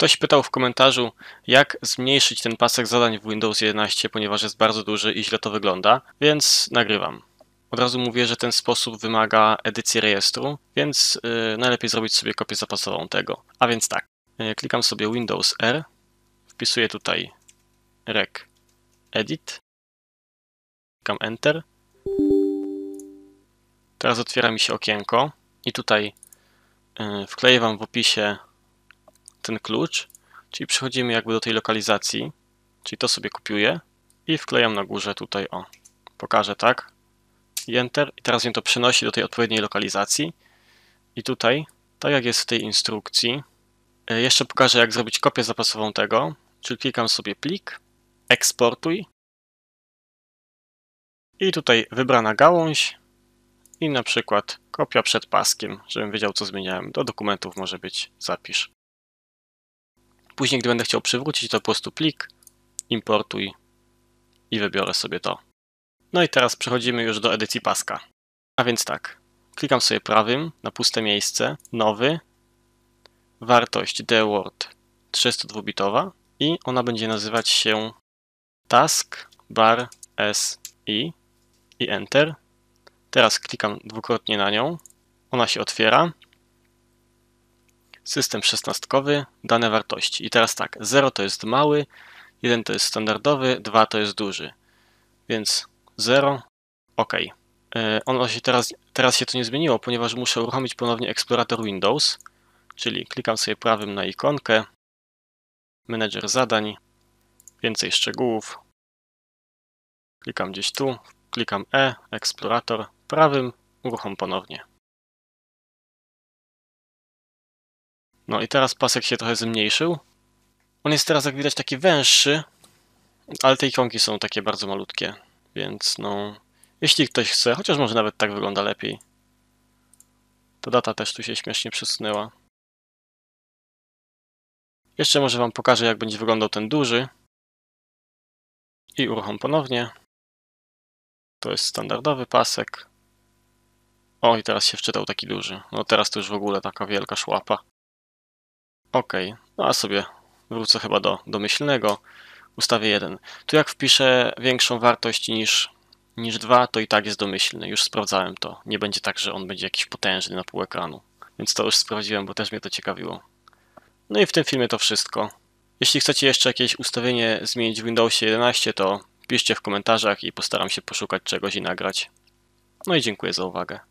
Ktoś pytał w komentarzu, jak zmniejszyć ten pasek zadań w Windows 11, ponieważ jest bardzo duży i źle to wygląda, więc nagrywam. Od razu mówię, że ten sposób wymaga edycji rejestru, więc najlepiej zrobić sobie kopię zapasową tego. A więc tak, klikam sobie Windows R, wpisuję tutaj regedit, klikam Enter. Teraz otwiera mi się okienko i tutaj wkleję Wam w opisie ten klucz, czyli przechodzimy jakby do tej lokalizacji, czyli to sobie kopiuję i wklejam na górze tutaj, o, pokażę tak, i Enter, i teraz mnie to przenosi do tej odpowiedniej lokalizacji i tutaj, tak jak jest w tej instrukcji, jeszcze pokażę jak zrobić kopię zapasową tego, czyli klikam sobie plik, eksportuj i tutaj wybrana gałąź i na przykład kopia przed paskiem, żebym wiedział co zmieniałem, do dokumentów może być zapisz. Później, gdy będę chciał przywrócić, to po prostu plik, importuj i wybiorę sobie to. No i teraz przechodzimy już do edycji paska. A więc tak, klikam sobie prawym na puste miejsce, nowy, wartość DWORD 32-bitowa i ona będzie nazywać się TaskbarSi i Enter. Teraz klikam dwukrotnie na nią, ona się otwiera. System szesnastkowy, dane wartości. I teraz tak, 0 to jest mały, 1 to jest standardowy, 2 to jest duży. Więc 0, OK. Ono się teraz się to nie zmieniło, ponieważ muszę uruchomić ponownie eksplorator Windows, czyli klikam sobie prawym na ikonkę, menedżer zadań, więcej szczegółów, klikam gdzieś tu, klikam E, eksplorator, prawym, uruchom ponownie. No i teraz pasek się trochę zmniejszył. On jest teraz jak widać taki węższy, ale te ikonki są takie bardzo malutkie, więc no, jeśli ktoś chce, chociaż może nawet tak wygląda lepiej. Ta data też tu się śmiesznie przesunęła. Jeszcze może Wam pokażę jak będzie wyglądał ten duży. I uruchom ponownie. To jest standardowy pasek. O i teraz się wczytał taki duży. No teraz to już w ogóle taka wielka szłapa. OK, no a sobie wrócę chyba do domyślnego, ustawię 1. Tu jak wpiszę większą wartość niż 2, to i tak jest domyślny, już sprawdzałem to. Nie będzie tak, że on będzie jakiś potężny na pół ekranu, więc to już sprawdziłem, bo też mnie to ciekawiło. No i w tym filmie to wszystko. Jeśli chcecie jeszcze jakieś ustawienie zmienić w Windowsie 11, to piszcie w komentarzach i postaram się poszukać czegoś i nagrać. No i dziękuję za uwagę.